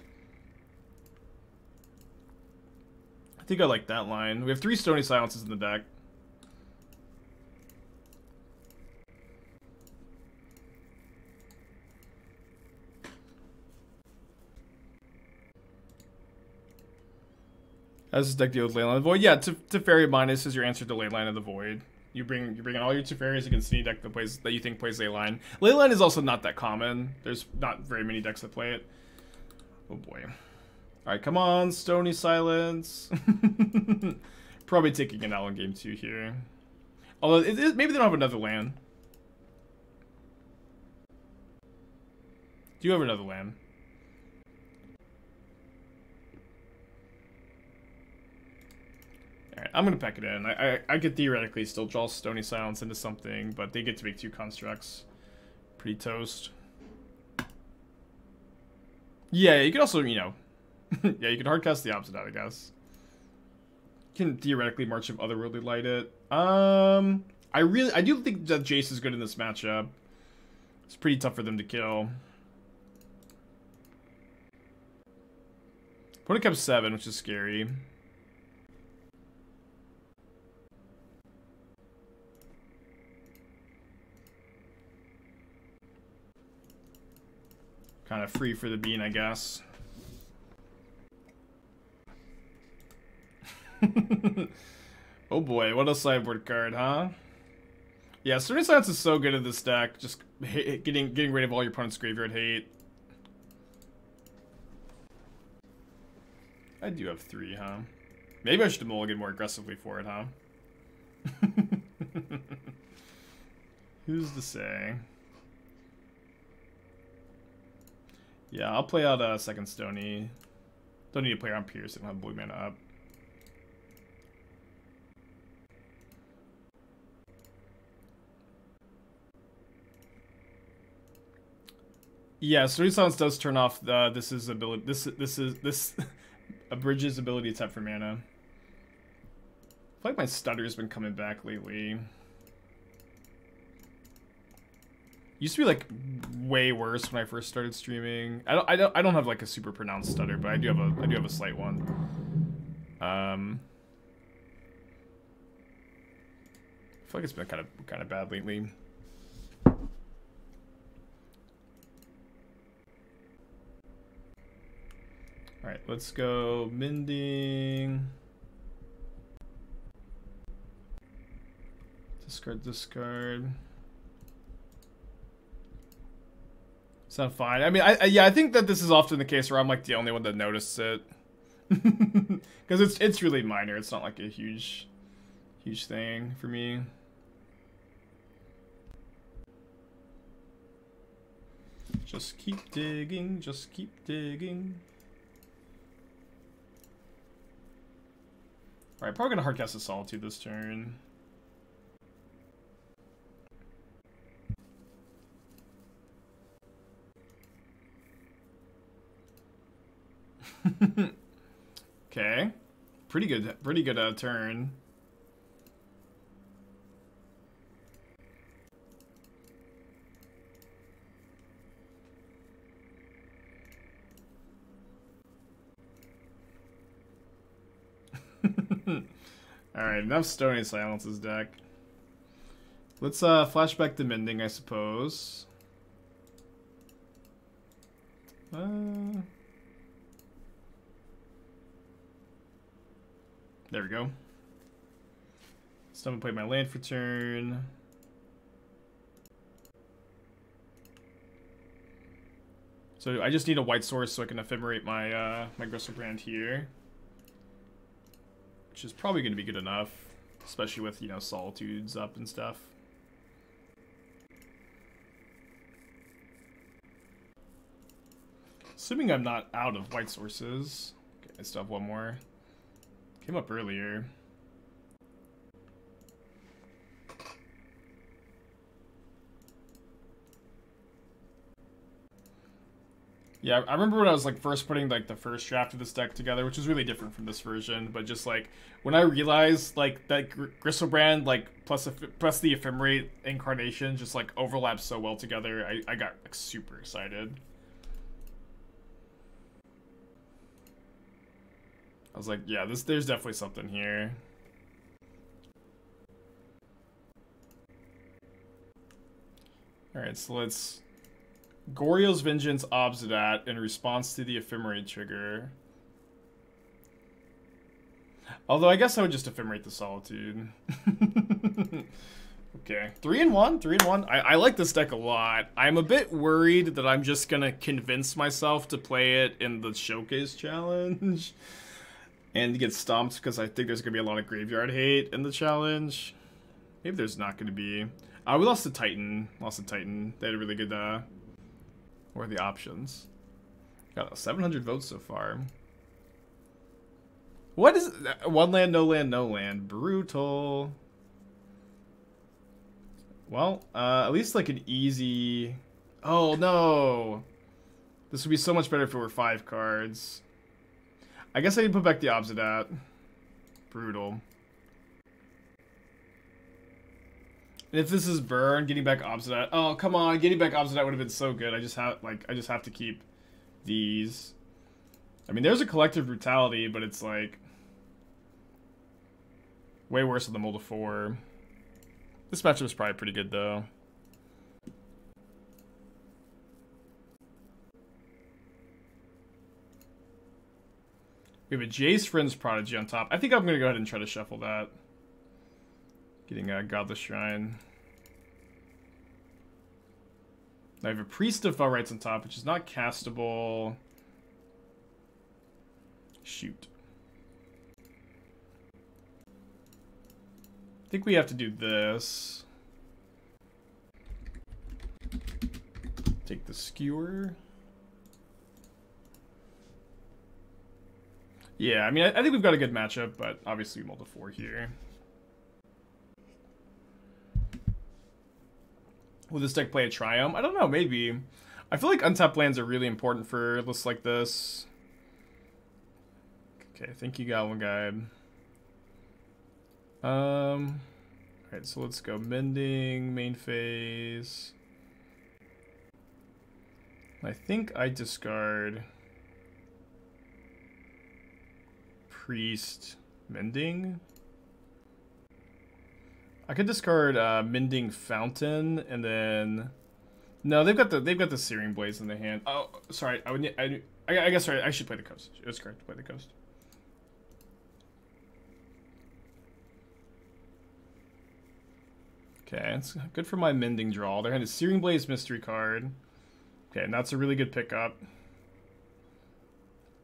I think I like that line. We have three Stony Silences in the deck. How's this deck deal with Leyline of the Void? Yeah, Teferi Minus is your answer to Leyline of the Void. You bring you bring in all your Teferis against any deck that plays that you think plays Leyline. Leyline is also not that common. There's not very many decks that play it. Oh boy. Alright, come on, Stony Silence. Probably taking an L in game two here. Although it is, maybe they don't have another land. Do you have another land? Alright, I'm going to pack it in. I, I I could theoretically still draw Stony Silence into something, but they get to make two constructs. Pretty toast. Yeah, you could also, you know... yeah, you could hardcast the opposite out, I guess. You can theoretically March of Otherworldly Light it. Um, I really... I do think that Jace is good in this matchup. It's pretty tough for them to kill. Opponent kept seven, which is scary. Kind of free for the bean, I guess. Oh boy, what a sideboard card, huh? Yeah, Stony Silence is so good at this deck. Just hitting, getting getting rid of all your opponent's graveyard hate. I do have three, huh? Maybe I should mulligan more aggressively for it, huh? Who's to say? Yeah, I'll play out a uh, second Stony. Don't need to play around Pierce. I don't have blue mana up. Yeah, Stony Silence does turn off the, this is ability. This this is this abridges ability tap for mana. I feel like my stutter's been coming back lately. Used to be like way worse when I first started streaming. I don't, I don't, I don't have like a super pronounced stutter, but I do have a, I do have a slight one. Um, I feel like it's been kind of, kind of bad lately. All right, let's go mending. Discard, discard. It's not fine. I mean, I, I yeah, I think that this is often the case where I'm like the only one that noticed it, because it's it's really minor. It's not like a huge, huge thing for me. Just keep digging. Just keep digging. All right, probably gonna hardcast a Solitude this turn. Okay, pretty good, pretty good uh, turn. All right, enough Stony Silence's deck. Let's uh, flash back to Mending, I suppose. Uh... There we go. So I'm gonna play my land for turn. So I just need a white source so I can ephemerate my uh, my Griselbrand here, which is probably gonna be good enough, especially with, you know, Solitudes up and stuff. Assuming I'm not out of white sources. Okay, I still have one more. Came up earlier. Yeah, I remember when I was like first putting like the first draft of this deck together, which is really different from this version, but just like when I realized like that Gr Griselbrand like plus plus the Ephemerate incarnation just like overlaps so well together, I, I got like super excited. I was like, yeah, this there's definitely something here. Alright, so let's Goryo's Vengeance Obsidat in response to the Ephemerate trigger. Although I guess I would just Ephemerate the Solitude. Okay. Three and one, three and one. I, I like this deck a lot. I'm a bit worried that I'm just gonna convince myself to play it in the Showcase Challenge. And get stomped because I think there's going to be a lot of graveyard hate in the challenge. Maybe there's not going to be. Uh, we lost to Titan. Lost to Titan. They had a really good uh, Or the options. Got seven hundred votes so far. What is that? One land, no land, no land. Brutal. Well, uh, at least like an easy... Oh, no. This would be so much better if it were five cards. I guess I need to put back the Obsidian. Brutal. And if this is burn, getting back Obsidian. Oh, come on. Getting back Obsidian would have been so good. I just have like I just have to keep these. I mean, there's a Collective Brutality, but it's like way worse than the Mold of Four. This matchup is probably pretty good, though. We have a Jace Friends Prodigy on top. I think I'm going to go ahead and try to shuffle that. Getting a Godless Shrine. I have a Priest of Fell Rites on top, which is not castable. Shoot. I think we have to do this. Take the Skewer. Yeah, I mean, I think we've got a good matchup, but obviously we mold a four here. Will this deck play a Triumph? I don't know, maybe. I feel like untapped lands are really important for lists like this. Okay, I think you got one guide. Um, Alright, so let's go Mending, main phase. I think I discard... Priest Mending. I could discard uh, Mending Fountain, and then no, they've got the they've got the Searing Blaze in the hand. Oh, sorry, I would I I guess sorry, I should play the Coast. It's correct to play the Coast. Okay, it's good for my Mending draw. Their hand is Searing Blaze mystery card. Okay, and that's a really good pickup.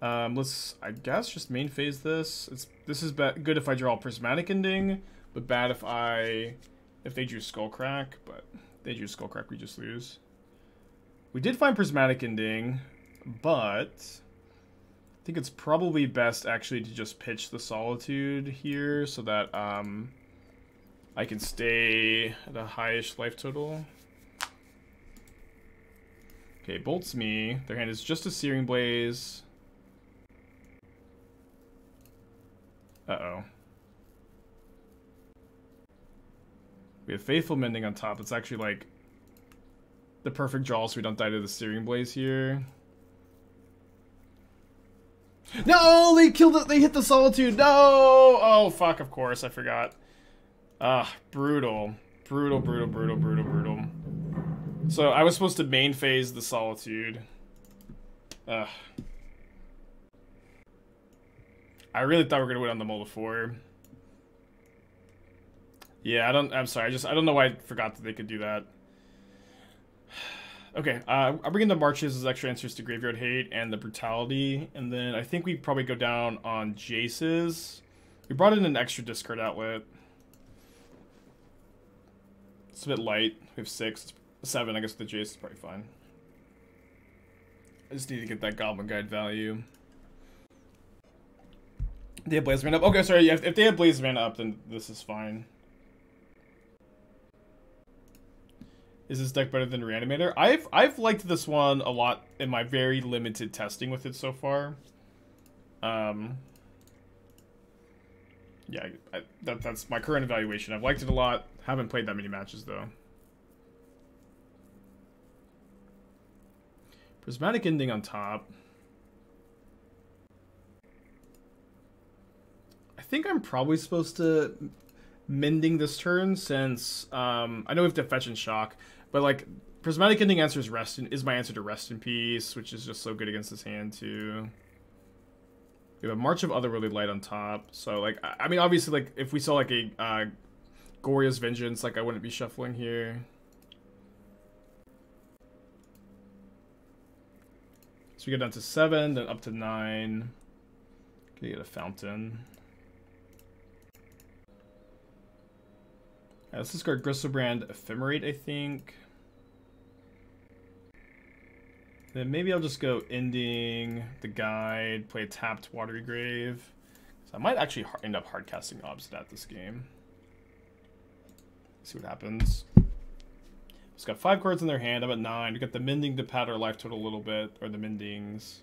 Um, let's, I guess, just main phase this. It's, this is good if I draw Prismatic Ending, but bad if I, if they drew Skullcrack, but if they drew Skullcrack, we just lose. We did find Prismatic Ending, but I think it's probably best actually to just pitch the Solitude here so that um, I can stay at a high-ish life total. Okay, bolts me. Their hand is just a Searing Blaze. Uh-oh. We have Faithful Mending on top. It's actually, like, the perfect draw so we don't die to the Searing Blaze here. No! They killed it! They hit the Solitude! No! Oh, fuck, of course. I forgot. Ah, brutal. Brutal, brutal, brutal, brutal, brutal. So, I was supposed to main phase the Solitude. Ugh. I really thought we were gonna win on the Mold of Four. Yeah, I don't. I'm sorry. I just I don't know why I forgot that they could do that. Okay, uh, I'm bringing the Marches as extra answers to Graveyard Hate and the Brutality, and then I think we probably go down on Jace's. We brought in an extra discard outlet. It's a bit light. We have six, seven. I guess the Jace is probably fine. I just need to get that Goblin Guide value. They have Blazeman up. Okay, sorry. Yeah, if, if they have Blazeman up, then this is fine. Is this deck better than Reanimator? I've I've liked this one a lot in my very limited testing with it so far. Um. Yeah, I, that that's my current evaluation. I've liked it a lot. Haven't played that many matches though. Prismatic Ending on top. I think I'm probably supposed to Mending this turn since um, I know we have to fetch and shock, but like Prismatic Ending answers rest in, is my answer to Rest in Peace, which is just so good against this hand too. We have a March of Otherworldly Light on top, so like I, I mean obviously like if we saw like a uh, Goryo's Vengeance, like I wouldn't be shuffling here. So we get down to seven, then up to nine. Okay, get a Fountain. Yeah, let's discard Griselbrand, Ephemerate, I think. Then maybe I'll just go ending the guide, play tapped Watery Grave. So I might actually end up hard casting Obstinate this game. See what happens. It's got five cards in their hand. I'm at nine. We got the Mending to pad our life total a little bit, or the Mendings.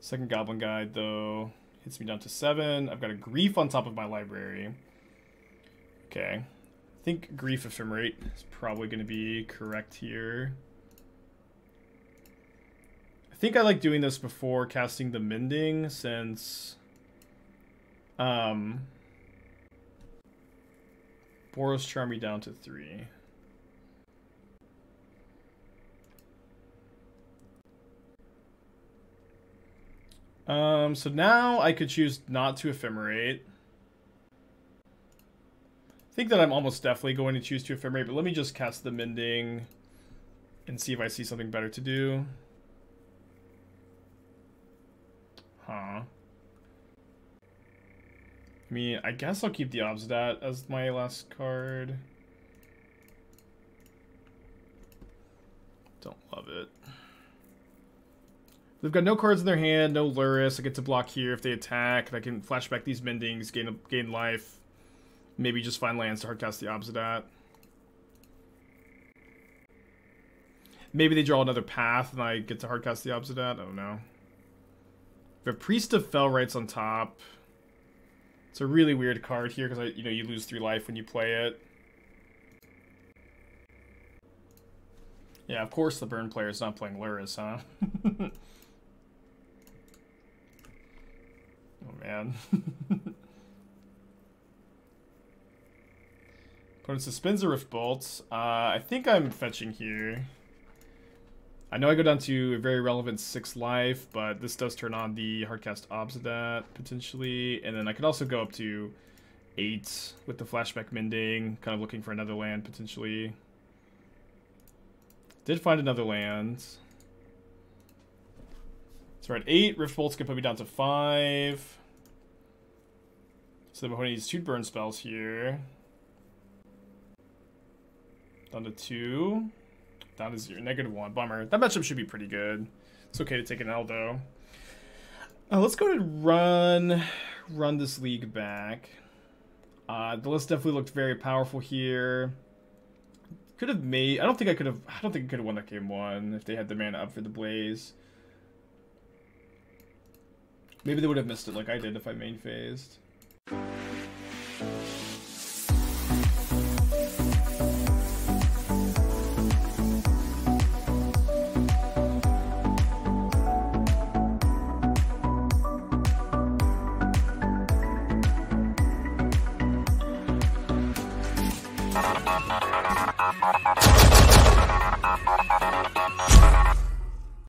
Second Goblin Guide though hits me down to seven. I've got a Grief on top of my library. Okay, I think Grief Ephemerate is probably going to be correct here. I think I like doing this before casting the Mending, since um. Boros Charmy down to three. Um, so now I could choose not to Ephemerate. I think that I'm almost definitely going to choose to Ephemerate, but let me just cast the Mending and see if I see something better to do. Huh. I mean, I guess I'll keep the Obstat as my last card. Don't love it. They've got no cards in their hand, no Lurrus. I get to block here if they attack, and I can flashback these Mendings, gain gain life. Maybe just find lands to hardcast the Obstat. Maybe they draw another path and I get to hardcast the Obstat. I don't know. The Priest of Fell Rites on top. It's a really weird card here because, you know, you lose three life when you play it. Yeah, of course the burn player is not playing Lurrus, huh? Oh, man. Opponent suspends a Rift Bolt. Uh, I think I'm fetching here. I know I go down to a very relevant six life, but this does turn on the hardcast Obsidian potentially, and then I could also go up to eight with the flashback Mending, kind of looking for another land potentially. Did find another land. So we're at eight. Rift Bolt's gonna put me down to five. So the opponent needs two burn spells here. Down to two. Down to zero. Negative one. Bummer. That matchup should be pretty good. It's okay to take an L though. Uh, let's go and run, run this league back. Uh, the list definitely looked very powerful here. Could have made. I don't think I could have. I don't think I could have won that game one if they had the mana up for the Blaze. Maybe they would have missed it like I did if I main phased.